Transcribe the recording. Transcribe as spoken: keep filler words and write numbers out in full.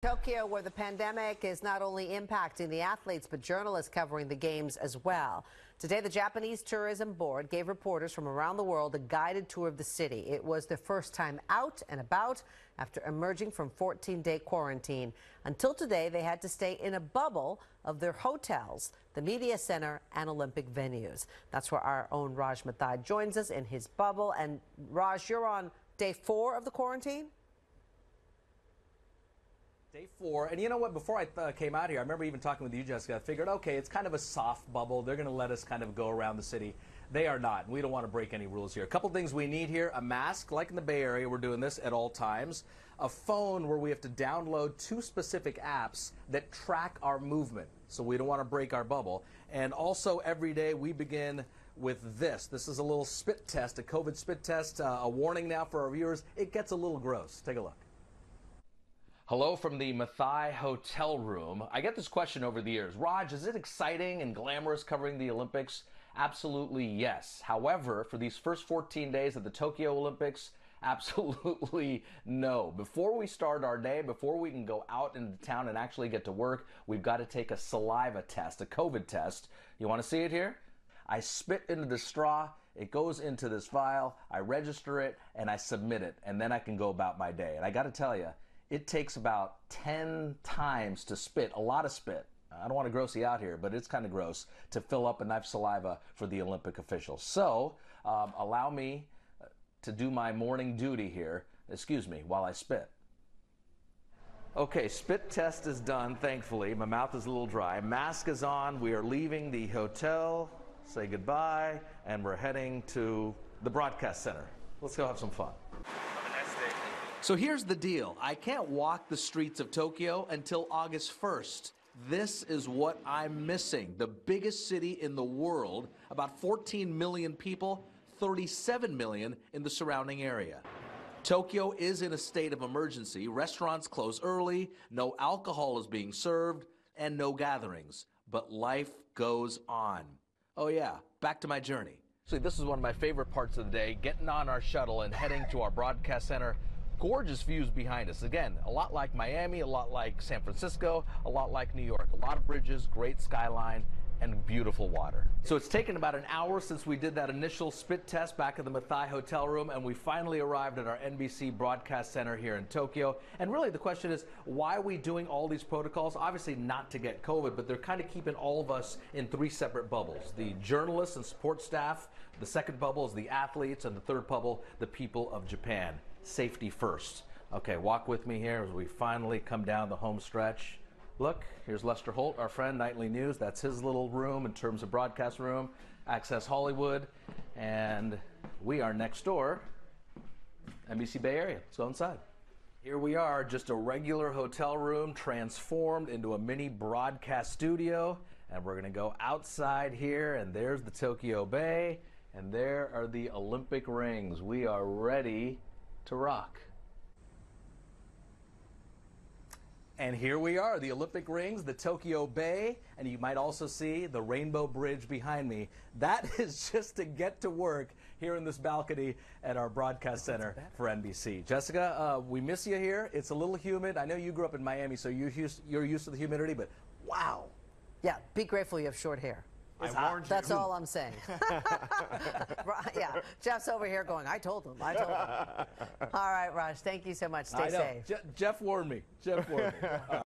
Tokyo, where the pandemic is not only impacting the athletes, but journalists covering the games as well. Today, the Japanese Tourism Board gave reporters from around the world a guided tour of the city. It was their first time out and about after emerging from fourteen day quarantine. Until today, they had to stay in a bubble of their hotels, the media center, and Olympic venues. That's where our own Raj Mathai joins us in his bubble. And Raj, you're on day four of the quarantine? Day four, and you know what, before I uh, came out here, I remember even talking with you, Jessica. I figured, okay, it's kind of a soft bubble. They're going to let us kind of go around the city. They are not. We don't want to break any rules here. A couple things we need here. A mask, like in the Bay Area, we're doing this at all times. A phone where we have to download two specific apps that track our movement, so we don't want to break our bubble. And also every day we begin with this. This is a little spit test, a COVID spit test, uh, a warning now for our viewers. It gets a little gross. Take a look. Hello from the Mathai hotel room. I get this question over the years. Raj, is it exciting and glamorous covering the Olympics? Absolutely yes. However, for these first fourteen days of the Tokyo Olympics, absolutely no. Before we start our day, before we can go out into town and actually get to work, we've got to take a saliva test, a COVID test. You want to see it here? I spit into the straw, it goes into this vial, I register it, and I submit it, and then I can go about my day. And I got to tell you, it takes about ten times to spit, a lot of spit. I don't want to gross you out here, but it's kind of gross to fill up enough saliva for the Olympic officials. So um, allow me to do my morning duty here, excuse me, while I spit. Okay, spit test is done, thankfully. My mouth is a little dry. Mask is on. We are leaving the hotel, say goodbye, and we're heading to the broadcast center. Let's go have some fun. So here's the deal. I can't walk the streets of Tokyo until August first. This is what I'm missing. The biggest city in the world, about fourteen million people, thirty-seven million in the surrounding area. Tokyo is in a state of emergency. Restaurants close early, no alcohol is being served, and no gatherings. But life goes on. Oh yeah, back to my journey. See, this is one of my favorite parts of the day, getting on our shuttle and heading to our broadcast center. Gorgeous views behind us. Again, a lot like Miami, a lot like San Francisco, a lot like New York. A lot of bridges, great skyline, and beautiful water. So it's taken about an hour since we did that initial spit test back at the Mathai hotel room, and we finally arrived at our N B C broadcast center here in Tokyo. And really the question is, why are we doing all these protocols? Obviously not to get COVID, but they're kind of keeping all of us in three separate bubbles. The journalists and support staff, the second bubble is the athletes, and the third bubble, the people of Japan. Safety first. Okay, walk with me here as we finally come down the home stretch. Look, here's Lester Holt, our friend, Nightly News. That's his little room in terms of broadcast room, Access Hollywood, and we are next door, N B C Bay Area. Let's go inside. Here we are, just a regular hotel room transformed into a mini broadcast studio, and we're gonna go outside here, and there's the Tokyo Bay, and there are the Olympic rings. We are ready to rock. And here we are, the Olympic rings, the Tokyo Bay, and you might also see the Rainbow Bridge behind me. That is just to get to work here in this balcony at our broadcast center for N B C. Jessica, uh, we miss you here. It's a little humid. I know you grew up in Miami, so you're used, you're used to the humidity, but wow. Yeah, be grateful you have short hair. I That's you. all I'm saying. Yeah, Jeff's over here going, I told him, I told him. All right, Raj, thank you so much. Stay safe. Je Jeff warned me. Jeff warned me.